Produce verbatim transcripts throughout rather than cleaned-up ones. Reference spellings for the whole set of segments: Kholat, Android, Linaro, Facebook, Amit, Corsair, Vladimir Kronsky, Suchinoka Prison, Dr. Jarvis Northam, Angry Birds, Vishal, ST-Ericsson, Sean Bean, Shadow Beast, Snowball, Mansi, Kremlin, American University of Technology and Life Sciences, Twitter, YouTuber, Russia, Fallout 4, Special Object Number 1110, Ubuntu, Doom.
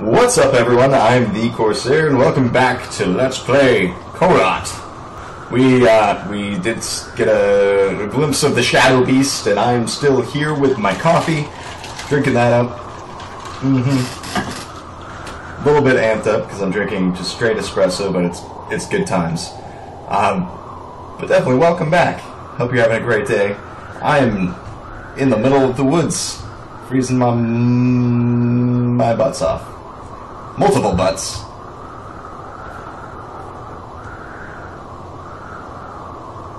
What's up, everyone? I'm the Corsair, and welcome back to Let's Play Kholat. We, uh, we did get a, a glimpse of the Shadow Beast, and I'm still here with my coffee, drinking that up. Mm-hmm. A little bit amped up, because I'm drinking just straight espresso, but it's, it's good times. Um, but definitely welcome back. Hope you're having a great day. I'm in the middle of the woods, freezing my, my butts off. Multiple butts.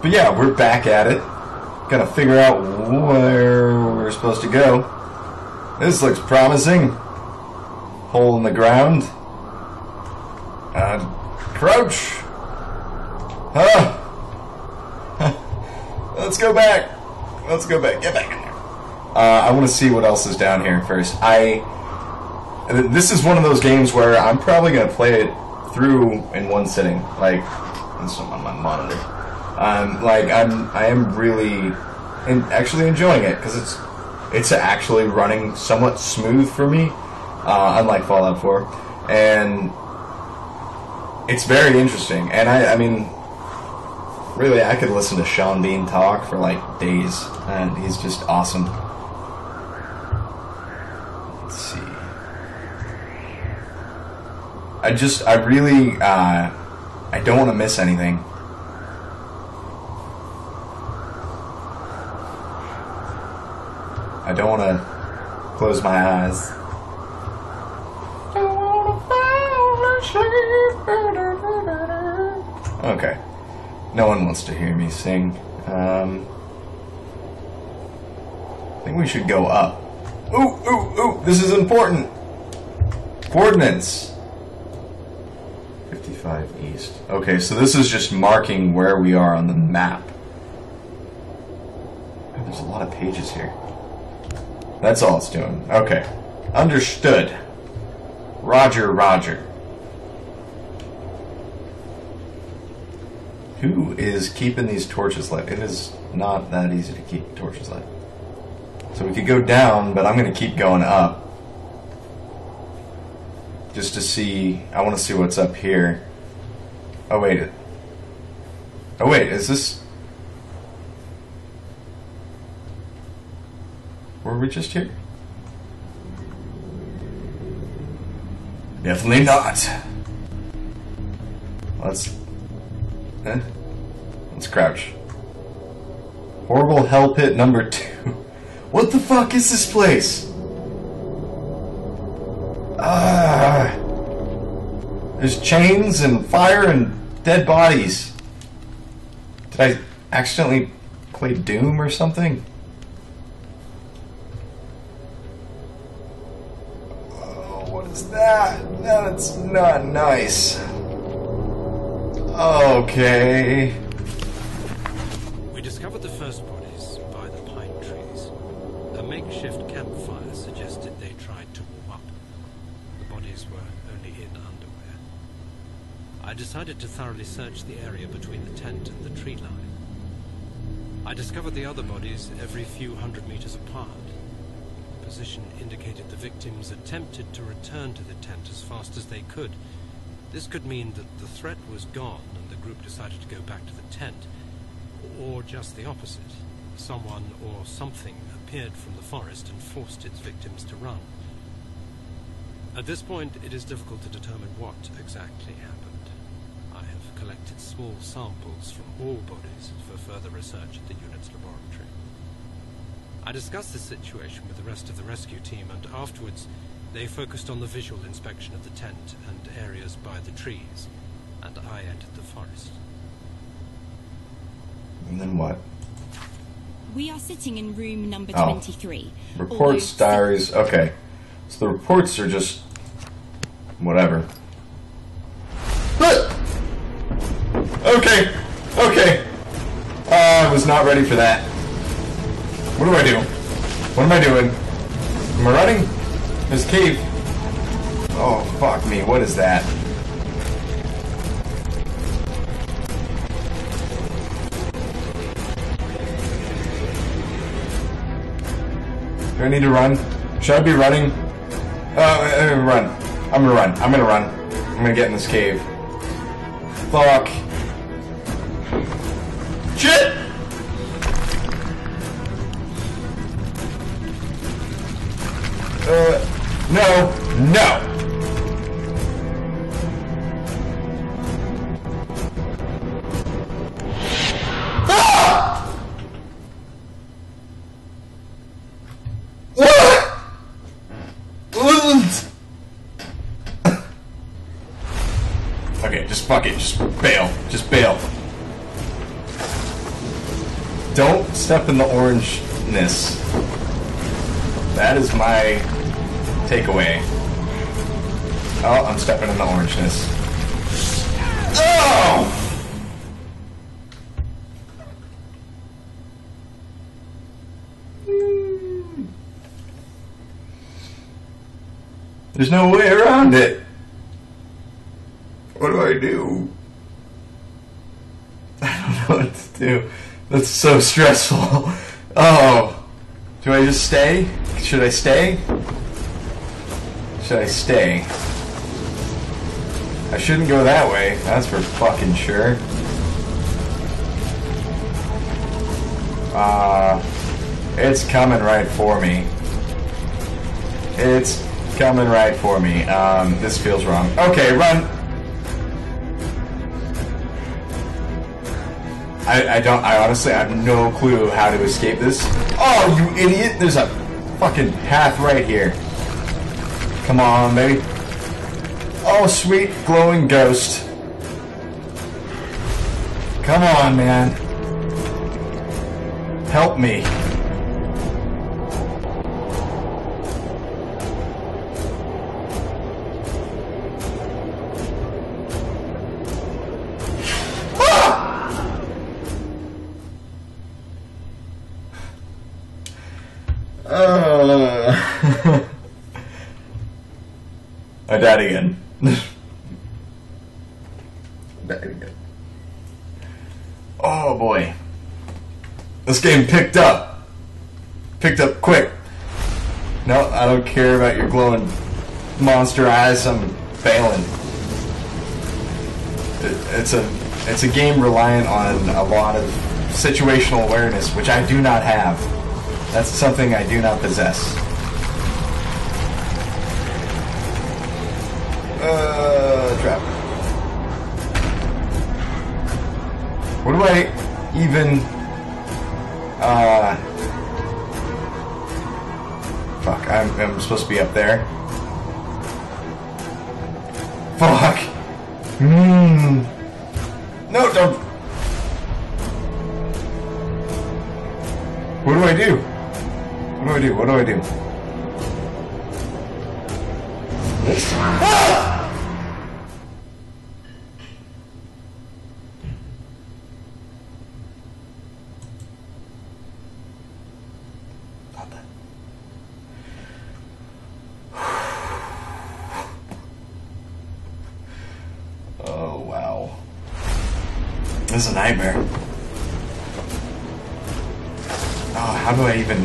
But yeah, we're back at it. Gotta figure out where we're supposed to go. This looks promising. Hole in the ground. Uh, crouch. Huh. Let's go back. Let's go back. Get back in there. Uh, I want to see what else is down here first. I... This is one of those games where I'm probably going to play it through in one sitting. Like, this one on my monitor. Um, like, I'm, I am really in, actually enjoying it, because it's it's actually running somewhat smooth for me, uh, unlike Fallout four. And it's very interesting. And, I, I mean, really, I could listen to Sean Bean talk for, like, days. And he's just awesome. Let's see. I just, I really, uh, I don't want to miss anything. I don't want to close my eyes. Okay. No one wants to hear me sing. Um, I think we should go up. Ooh, ooh, ooh, this is important. Coordinates. fifty-five east. Okay, so this is just marking where we are on the map. Oh, there's a lot of pages here. That's all it's doing. Okay. Understood. Roger, Roger. Who is keeping these torches lit? It is not that easy to keep torches lit. So we could go down, but I'm going to keep going up. Just to see, I want to see what's up here. Oh wait, oh wait, is this, were we just here? Definitely not. Let's, eh? Let's crouch. Horrible hell pit number two. What the fuck is this place? Ah, uh, there's chains and fire and dead bodies. Did I accidentally play Doom or something? Oh, what is that? That's not nice. Okay. We discovered the first bodies by the pine trees. A makeshift campfire suggested they tried to warm up. Were only in underwear. I decided to thoroughly search the area between the tent and the tree line. I discovered the other bodies every few hundred meters apart. The position indicated the victims attempted to return to the tent as fast as they could. This could mean that the threat was gone and the group decided to go back to the tent, or just the opposite. Someone or something appeared from the forest and forced its victims to run. At this point, it is difficult to determine what exactly happened. I have collected small samples from all bodies for further research at the unit's laboratory. I discussed the situation with the rest of the rescue team, and afterwards, they focused on the visual inspection of the tent and areas by the trees, and I entered the forest. And then what? We are sitting in room number oh. twenty-three. Reports, diaries, okay. So the reports are just whatever. Ah! Okay, okay. Uh, I was not ready for that. What do I do? What am I doing? Am I running? There's a cave. Oh, fuck me. What is that? Do I need to run? Should I be running? Oh, uh, run. I'm gonna run. I'm gonna run. I'm gonna get in this cave. Fuck. Shit! Uh, no. No! Fuck it, just bail. Just bail. Don't step in the orangeness. That is my takeaway. Oh, I'm stepping in the orangeness. Oh! There's no way around it. What do I do? I don't know what to do. That's so stressful. Oh. Do I just stay? Should I stay? Should I stay? I shouldn't go that way. That's for fucking sure. Uh, it's coming right for me. It's coming right for me. Um, this feels wrong. Okay, run. I, I don't, I honestly have no clue how to escape this. Oh, you idiot! There's a fucking path right here. Come on, baby. Oh, sweet glowing ghost. Come on, man. Help me. I died again. Died again. Oh boy. This game picked up. Picked up quick. No, I don't care about your glowing monster eyes. I'm failing. It, it's a it's a game reliant on a lot of situational awareness, which I do not have. That's something I do not possess. Uh, trap. What do I even, uh, fuck, I'm, I'm supposed to be up there. Fuck. Mmm. No, don't. What do I do? What do I do? What do I do? Ah! This is a nightmare. Oh, how do I even...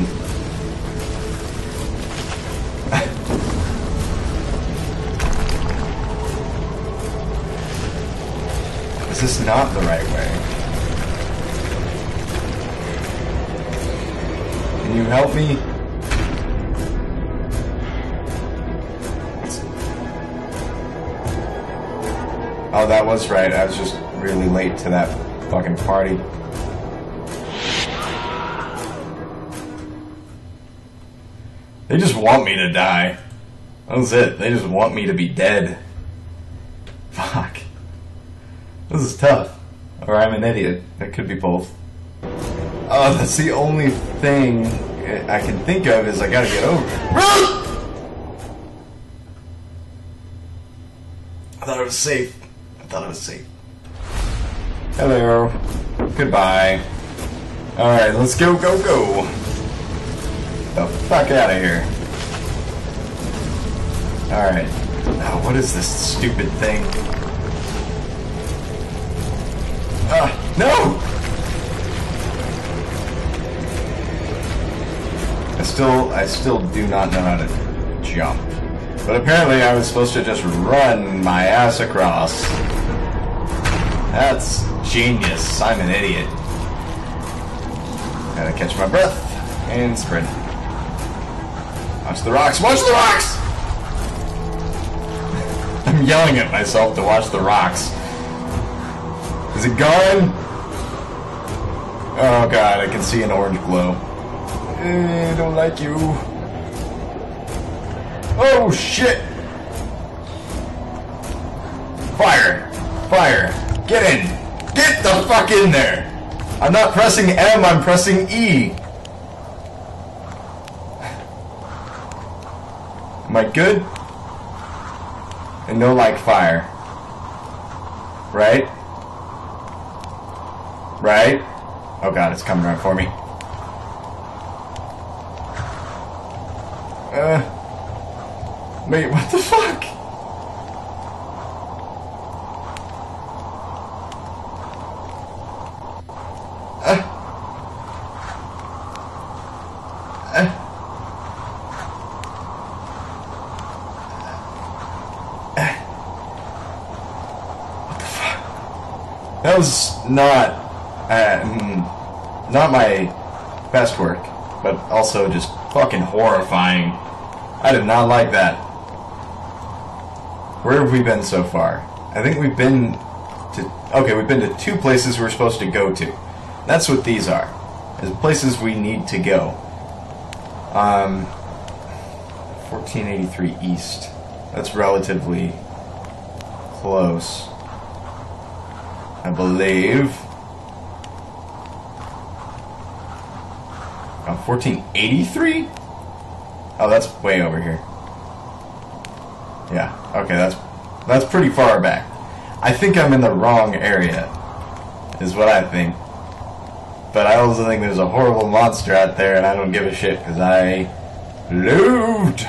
Is this not the right way? Can you help me? Oh, that was right. I was just really late to that fucking party. They just want me to die. That was it. They just want me to be dead. Fuck. This is tough. Or I'm an idiot. It could be both. Oh, that's the only thing I can think of is I gotta get over it. I thought it was safe. I thought it was safe. Hello. Goodbye. Alright, let's go, go, go. The fuck out of here. Alright. Oh, what is this stupid thing? Ah, uh, no! I still, I still do not know how to jump. But apparently I was supposed to just run my ass across. That's genius. I'm an idiot. Gotta catch my breath and sprint. Watch the rocks. Watch the rocks! I'm yelling at myself to watch the rocks. Is it going? Oh god, I can see an orange glow. Eh, don't like you. Oh shit! Fire! Fire! Get in! Get the fuck in there! I'm not pressing M, I'm pressing E! Am I good? And no like fire. Right? Right? Oh god, it's coming around for me. Uh. Wait, what the fuck? That was not, uh, not my best work, but also just fucking horrifying. I did not like that. Where have we been so far? I think we've been to, okay, we've been to two places we're supposed to go to. That's what these are, is places we need to go. Um, fourteen eighty-three East. That's relatively close. I believe. Oh, fourteen eighty-three? Oh, that's way over here. Yeah, okay, that's that's pretty far back. I think I'm in the wrong area, is what I think. But I also think there's a horrible monster out there, and I don't give a shit, because I lived.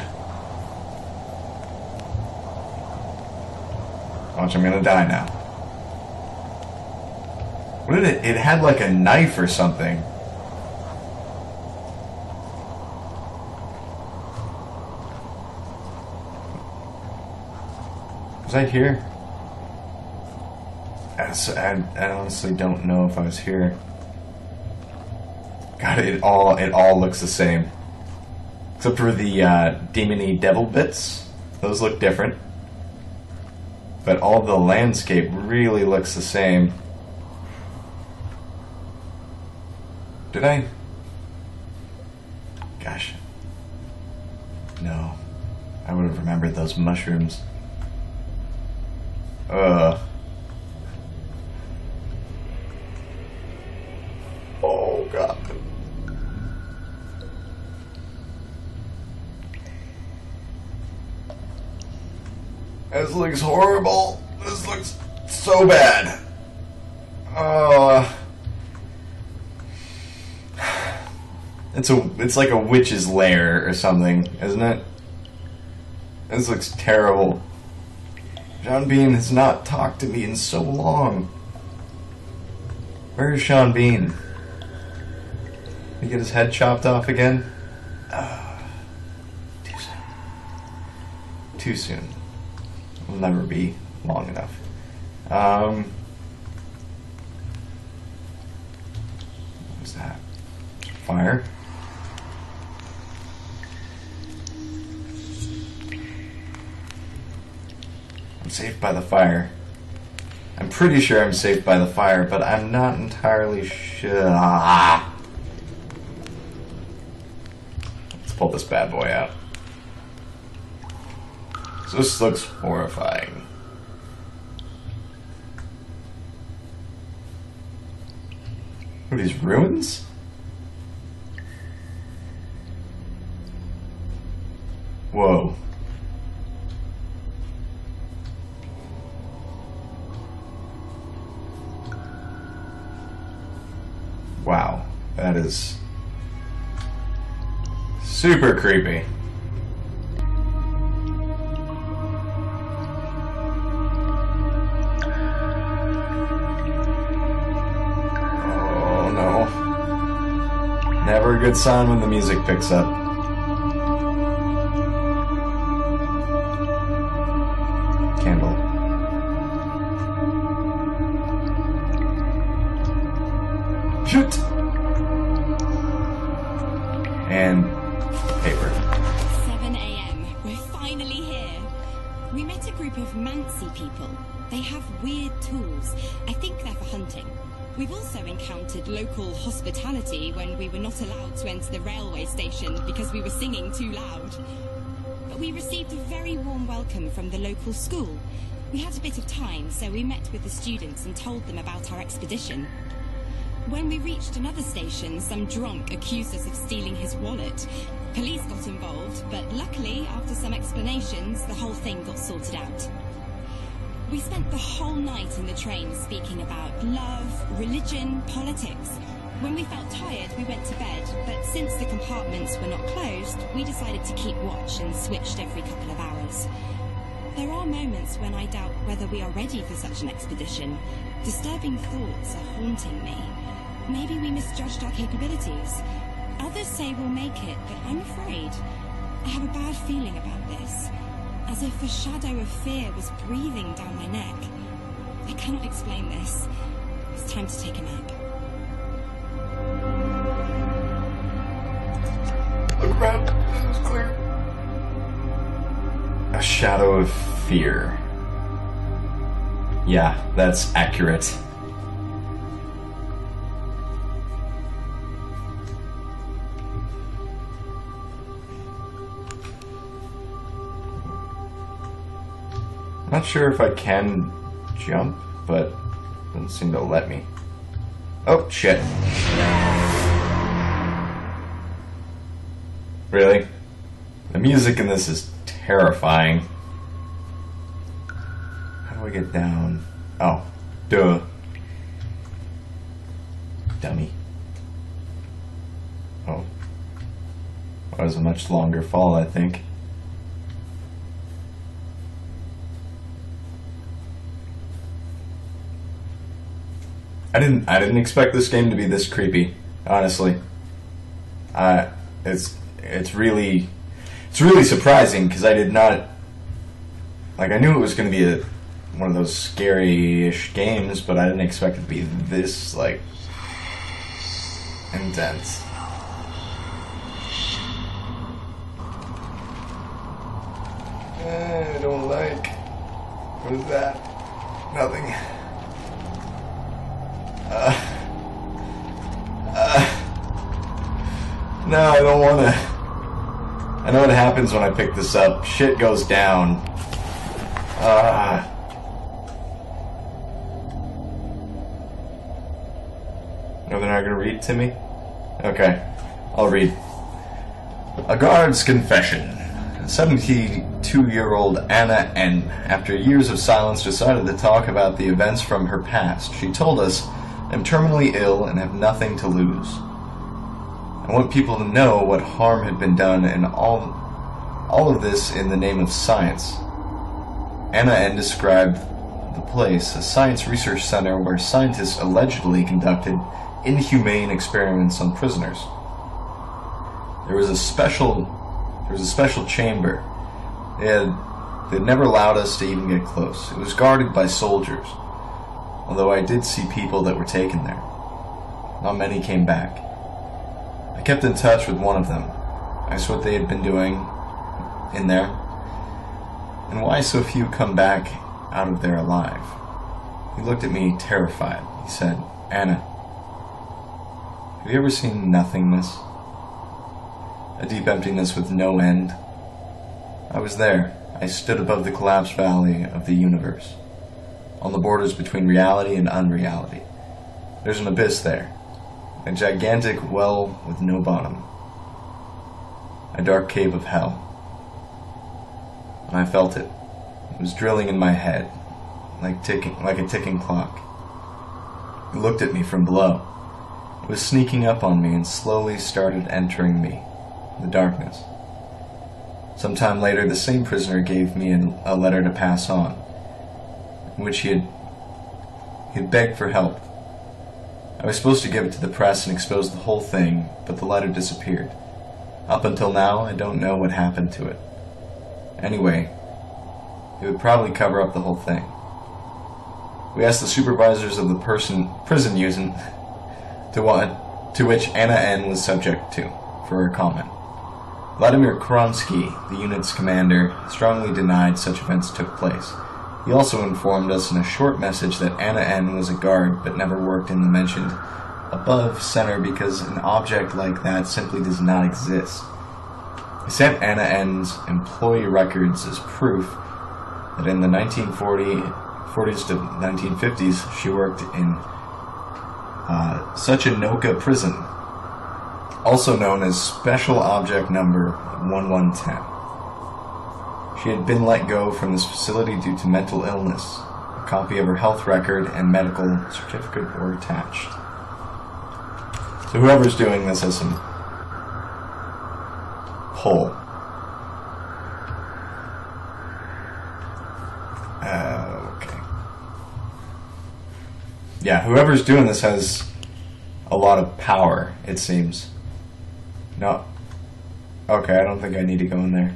Watch, I'm gonna die now. What did it? It had like a knife or something. Was I here? I, I, I honestly don't know if I was here. God, it all it all looks the same, except for the uh, demon-y devil bits. Those look different, but all the landscape really looks the same. Did I? Gosh. No. I would have remembered those mushrooms. Ugh. Oh, God. This looks horrible. This looks so bad. Uh... It's a, it's like a witch's lair or something, isn't it? This looks terrible. Sean Bean has not talked to me in so long. Where is Sean Bean? Did he get his head chopped off again? Uh, too soon. Too soon. It'll never be long enough. Um, what's that? Fire. I'm saved by the fire. I'm pretty sure I'm saved by the fire, but I'm not entirely sure. Let's pull this bad boy out. This looks horrifying. What are these, ruins? Whoa. Wow, that is super creepy. Oh no. Never a good sign when the music picks up. candle. Shoot! And paper. seven a m We're finally here. We met a group of Mansi people. They have weird tools. I think they're for hunting. We've also encountered local hospitality when we were not allowed to enter the railway station because we were singing too loud. But we received a very warm welcome from the local school. We had a bit of time, so we met with the students and told them about our expedition. When we reached another station, some drunk accused us of stealing his wallet. Police got involved, but luckily, after some explanations, the whole thing got sorted out. We spent the whole night in the train speaking about love, religion, politics. When we felt tired, we went to bed, but since the compartments were not closed, we decided to keep watch and switched every couple of hours. There are moments when I doubt whether we are ready for such an expedition. Disturbing thoughts are haunting me. Maybe we misjudged our capabilities. Others say we'll make it, but I'm afraid. I have a bad feeling about this. As if a shadow of fear was breathing down my neck. I cannot explain this. It's time to take a nap. Look around. This is clear. A shadow of fear. Yeah, that's accurate. Not sure if I can jump, but doesn't seem to let me. Oh, shit. Really? The music in this is terrifying. How do I get down? Oh, duh. Dummy. Oh. That was a much longer fall, I think. I didn't. I didn't expect this game to be this creepy. Honestly, uh, it's it's really it's really surprising because I did not like. I knew it was going to be a, one of those scary-ish games, but I didn't expect it to be this like intense. I don't like. What is that? Nothing. Uh, uh, no, I don't want to. I know what happens when I pick this up. Shit goes down. Uh, no, they're not going to read to me? Okay, I'll read. A guard's confession. seventy-two-year-old Anna N., after years of silence, decided to talk about the events from her past. She told us, I'm terminally ill and have nothing to lose. I want people to know what harm had been done and all, all of this in the name of science. Anna N. described the place, a science research center where scientists allegedly conducted inhumane experiments on prisoners. There was a special, there was a special chamber. They had, they had never allowed us to even get close. It was guarded by soldiers. Although I did see people that were taken there. Not many came back. I kept in touch with one of them. I asked what they had been doing in there, and why so few come back out of there alive. He looked at me terrified. He said, Anna, have you ever seen nothingness? A deep emptiness with no end. I was there. I stood above the collapsed valley of the universe. On the borders between reality and unreality. There's an abyss there, a gigantic well with no bottom, a dark cave of hell. And I felt it. It was drilling in my head, like ticking, like a ticking clock. It looked at me from below. It was sneaking up on me and slowly started entering me, the darkness. Sometime later, the same prisoner gave me a letter to pass on, in which he had, he had begged for help. I was supposed to give it to the press and expose the whole thing, but the letter disappeared. Up until now, I don't know what happened to it. Anyway, It would probably cover up the whole thing. We asked the supervisors of the person, prison unit to, what, to which Anna N. was subject to for her comment. Vladimir Kronsky, the unit's commander, strongly denied such events took place. He also informed us in a short message that Anna N. was a guard but never worked in the mentioned above center because an object like that simply does not exist. We sent Anna N.'s employee records as proof that in the nineteen forties to nineteen fifties she worked in uh, Suchinoka Prison, also known as Special Object Number eleven ten. She had been let go from this facility due to mental illness. A copy of her health record and medical certificate were attached. So whoever's doing this has some pull. Uh, okay. Yeah, whoever's doing this has a lot of power, it seems. No. Okay, I don't think I need to go in there.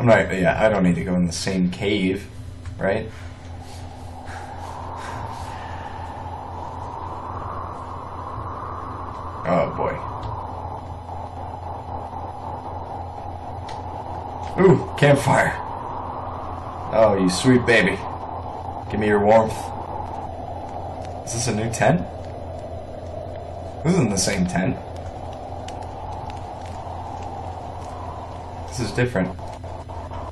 I'm not, yeah, I don't need to go in the same cave, right? Oh boy. Ooh, campfire. Oh, you sweet baby. Give me your warmth. Is this a new tent? This isn't the same tent. This is different.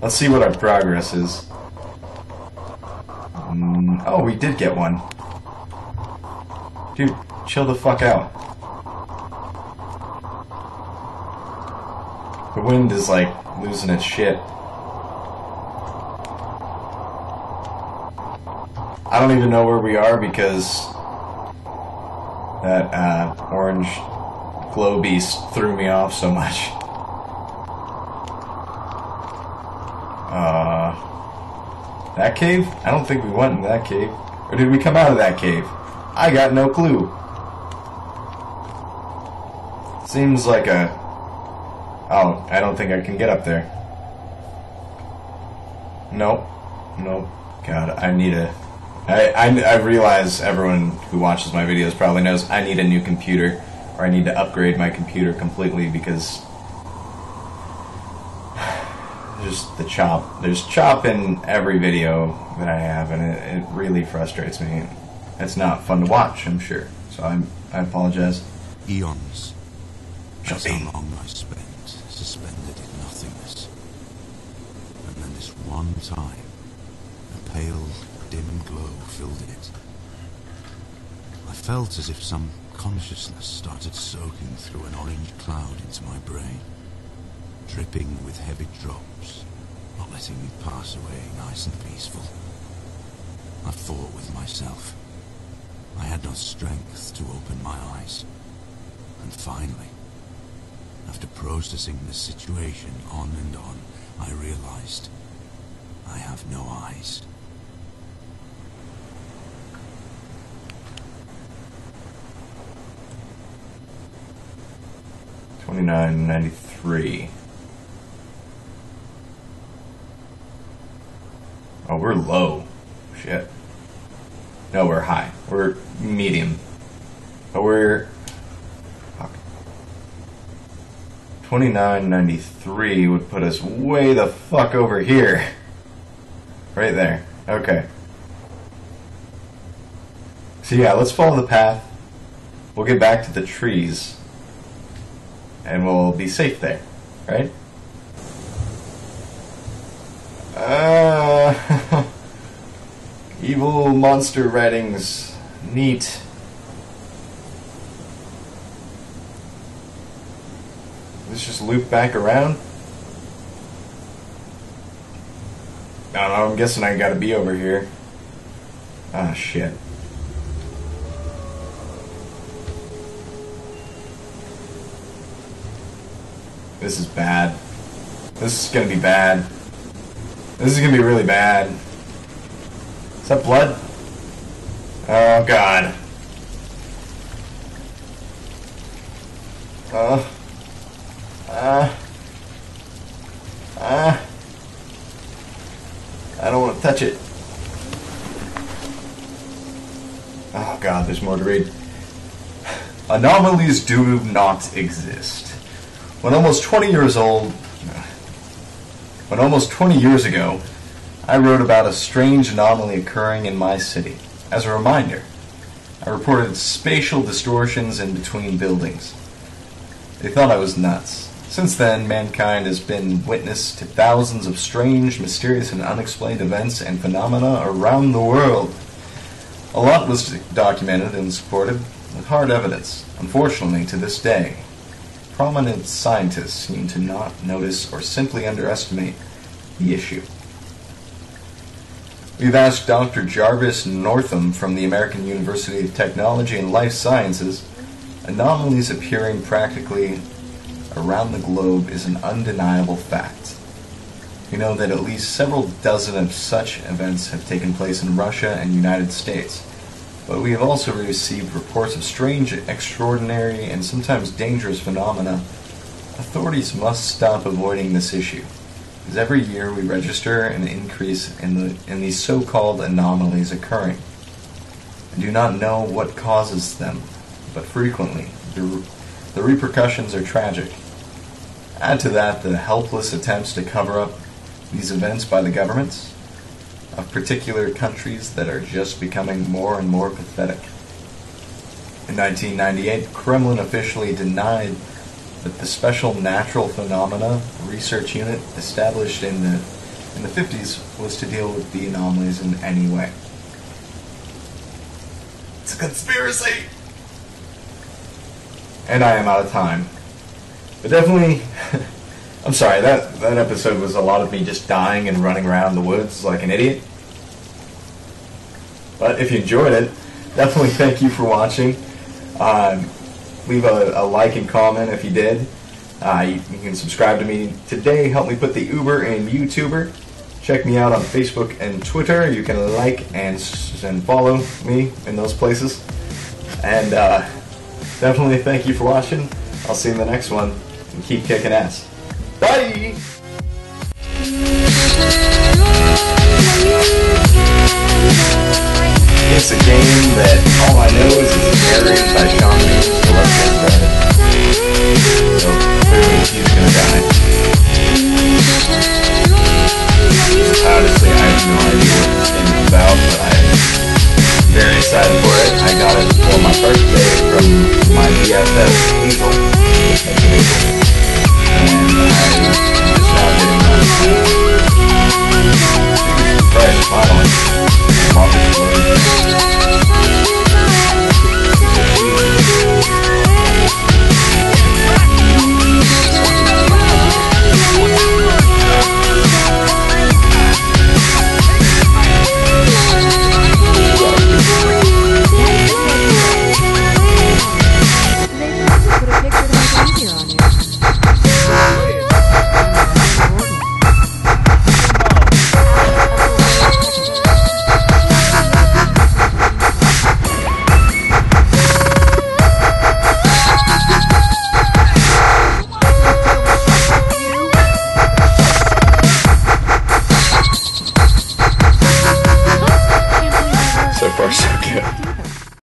Let's see what our progress is. Um, oh, we did get one. Dude, chill the fuck out. The wind is like losing its shit. I don't even know where we are because that uh, orange glow beast threw me off so much. Uh, that cave? I don't think we went in that cave. Or did we come out of that cave? I got no clue. Seems like a... Oh, I don't think I can get up there. Nope. Nope. God, I need a... I, I, I realize everyone who watches my videos probably knows I need a new computer, or I need to upgrade my computer completely because just the chop. There's chop in every video that I have, and it, it really frustrates me. It's not fun to watch, I'm sure. So I I apologize. Eons. Just how long I spent suspended in nothingness, and then this one time, a pale, dim glow filled it. I felt as if some consciousness started soaking through an orange cloud into my brain, dripping with heavy drops, not letting me pass away nice and peaceful. I fought with myself. I had not strength to open my eyes. And finally, after processing this situation on and on, I realized I have no eyes. twenty-nine ninety-three. Oh, we're low. Shit. No, we're high. We're medium. But we're... Fuck. twenty-nine ninety-three would put us way the fuck over here. Right there. Okay. So yeah, let's follow the path. We'll get back to the trees. And we'll be safe there, right? Uh, evil monster writings. Neat. Let's just loop back around. I don't know, I'm guessing I gotta be over here. Ah, shit. This is bad. This is gonna be bad. This is gonna be really bad. Is that blood? Oh god. Uh. Uh. Uh. I don't want to touch it. Oh god, there's more to read. Anomalies do not exist. When almost twenty years old... When almost twenty years ago, I wrote about a strange anomaly occurring in my city. As a reminder, I reported spatial distortions in between buildings. They thought I was nuts. Since then, mankind has been witness to thousands of strange, mysterious, and unexplained events and phenomena around the world. A lot was documented and supported with hard evidence. Unfortunately, to this day, prominent scientists seem to not notice or simply underestimate the issue. We've asked Doctor Jarvis Northam from the American University of Technology and Life Sciences. Anomalies appearing practically around the globe is an undeniable fact. We know that at least several dozen of such events have taken place in Russia and United States, but we have also received reports of strange, extraordinary, and sometimes dangerous phenomena. Authorities must stop avoiding this issue, as every year we register an increase in the in these so-called anomalies occurring. I do not know what causes them, but frequently the, re the repercussions are tragic. Add to that the helpless attempts to cover up these events by the governments of particular countries that are just becoming more and more pathetic. In nineteen ninety-eight, the Kremlin officially denied that the Special Natural Phenomena Research Unit established in the, in the fifties was to deal with the anomalies in any way. It's a conspiracy! And I am out of time. But definitely, I'm sorry, that, that episode was a lot of me just dying and running around the woods like an idiot. But if you enjoyed it, definitely thank you for watching. Uh, leave a, a like and comment if you did. Uh, you, you can subscribe to me today, help me put the Uber in YouTuber. Check me out on Facebook and Twitter. You can like and, and follow me in those places. And, uh... definitely thank you for watching. I'll see you in the next one, and keep kicking ass. Bye!